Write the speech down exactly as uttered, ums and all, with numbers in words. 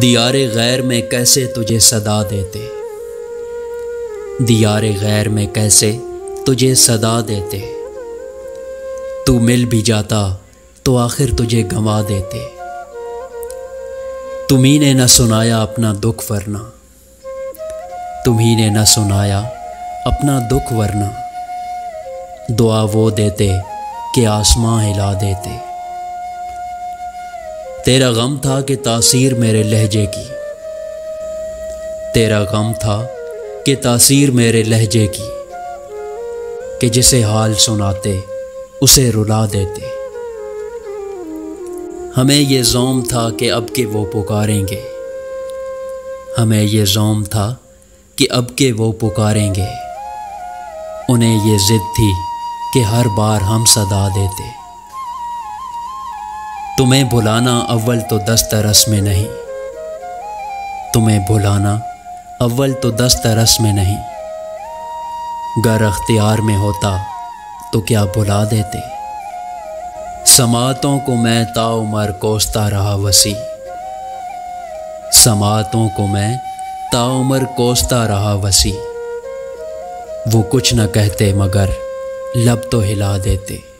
दियारे गैर में कैसे तुझे सदा देते, दियारे गैर में कैसे तुझे सदा देते। तू मिल भी जाता तो आखिर तुझे गंवा देते। तुम्ही ने न सुनाया अपना दुख वरना, तुम्ही ने न सुनाया अपना दुख वरना। दुआ वो देते कि आसमां हिला देते। तेरा गम था कि तासीर मेरे लहजे की, तेरा गम था कि तासीर मेरे लहजे की। कि जिसे हाल सुनाते उसे रुला देते। हमें ये ज़ोम था कि अब के वो पुकारेंगे, हमें ये ज़ोम था कि अब के वो पुकारेंगे। उन्हें ये ज़िद थी कि हर बार हम सदा देते। तुम्हें भुलाना अव्वल तो दस्त रस में नहीं, तुम्हें भुलाना अव्वल तो दस्त रस में नहीं। गर अख्तियार में होता तो क्या भुला देते। समातों को मैं ताउमर कोसता रहा वसी, समातों को मैं ताउमर कोसता रहा वसी। वो कुछ न कहते मगर लब तो हिला देते।